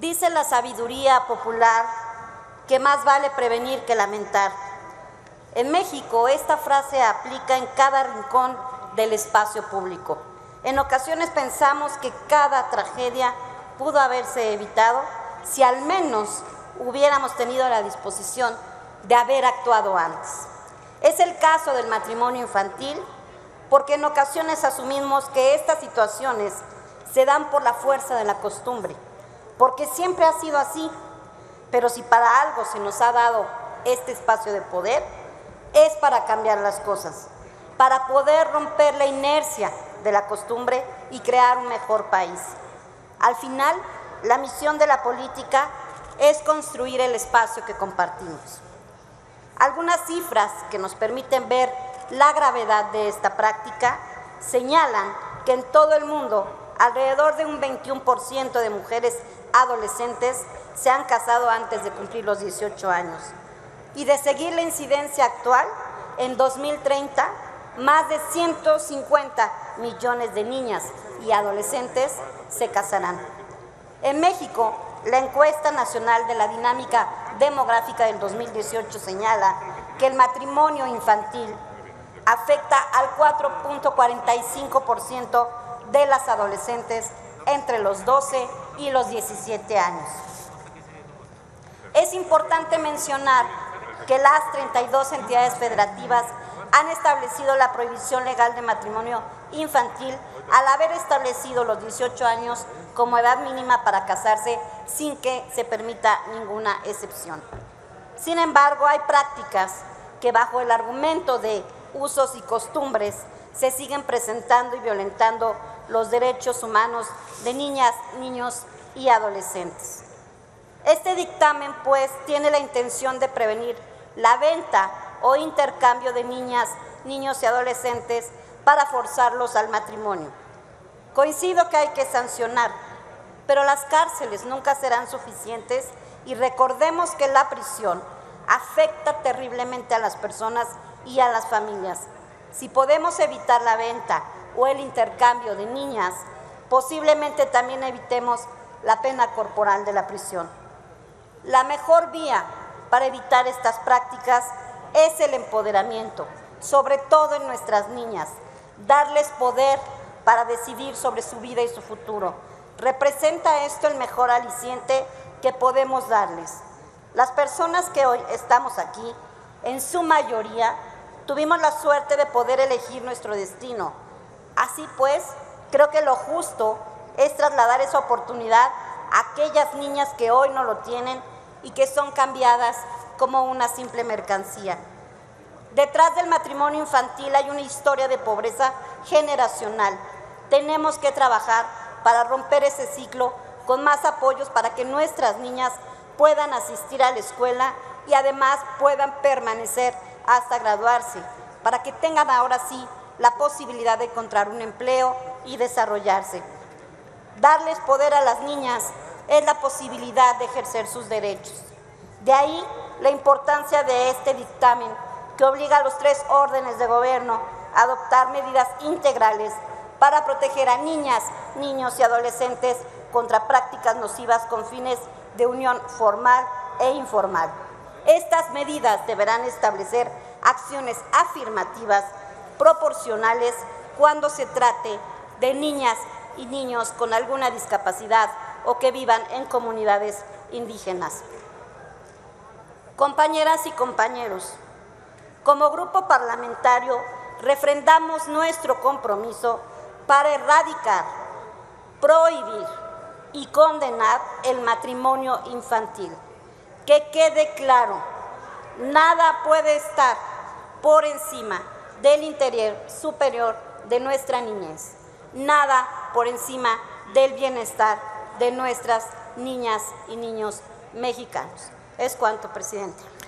Dice la sabiduría popular que más vale prevenir que lamentar. En México, esta frase aplica en cada rincón del espacio público. En ocasiones pensamos que cada tragedia pudo haberse evitado si al menos hubiéramos tenido la disposición de haber actuado antes. Es el caso del matrimonio infantil, porque en ocasiones asumimos que estas situaciones se dan por la fuerza de la costumbre, porque siempre ha sido así, pero si para algo se nos ha dado este espacio de poder, es para cambiar las cosas, para poder romper la inercia de la costumbre y crear un mejor país. Al final, la misión de la política es construir el espacio que compartimos. Algunas cifras que nos permiten ver la gravedad de esta práctica señalan que en todo el mundo alrededor de un 21% de mujeres adolescentes se han casado antes de cumplir los 18 años. Y de seguir la incidencia actual, en 2030, más de 150 millones de niñas y adolescentes se casarán. En México, la Encuesta Nacional de la Dinámica Demográfica del 2018 señala que el matrimonio infantil afecta al 4.45% de las adolescentes entre los 12 y los 17 años. Es importante mencionar que las 32 entidades federativas han establecido la prohibición legal de matrimonio infantil al haber establecido los 18 años como edad mínima para casarse sin que se permita ninguna excepción. Sin embargo, hay prácticas que bajo el argumento de usos y costumbres se siguen presentando y violentando los derechos humanos de niñas, niños y adolescentes. Este dictamen, pues, tiene la intención de prevenir la venta o intercambio de niñas, niños y adolescentes para forzarlos al matrimonio. Coincido que hay que sancionar, pero las cárceles nunca serán suficientes y recordemos que la prisión afecta terriblemente a las personas y a las familias. Si podemos evitar la venta o el intercambio de niñas, posiblemente también evitemos la pena corporal de la prisión. La mejor vía para evitar estas prácticas es el empoderamiento, sobre todo en nuestras niñas, darles poder para decidir sobre su vida y su futuro. ¿Representa esto el mejor aliciente que podemos darles? Las personas que hoy estamos aquí, en su mayoría, tuvimos la suerte de poder elegir nuestro destino. Así pues, creo que lo justo es trasladar esa oportunidad a aquellas niñas que hoy no lo tienen y que son cambiadas como una simple mercancía. Detrás del matrimonio infantil hay una historia de pobreza generacional. Tenemos que trabajar para romper ese ciclo con más apoyos para que nuestras niñas puedan asistir a la escuela y además puedan permanecer hasta graduarse, para que tengan ahora sí la posibilidad de encontrar un empleo y desarrollarse. Darles poder a las niñas es la posibilidad de ejercer sus derechos. De ahí la importancia de este dictamen que obliga a los 3 órdenes de gobierno a adoptar medidas integrales para proteger a niñas, niños y adolescentes contra prácticas nocivas con fines de unión formal e informal. Estas medidas deberán establecer acciones afirmativas proporcionales cuando se trate de niñas y niños con alguna discapacidad o que vivan en comunidades indígenas. Compañeras y compañeros, como grupo parlamentario refrendamos nuestro compromiso para erradicar, prohibir y condenar el matrimonio infantil. Que quede claro, nada puede estar por encima del interés superior de nuestra niñez, nada por encima del bienestar de nuestras niñas y niños mexicanos. Es cuanto, Presidente.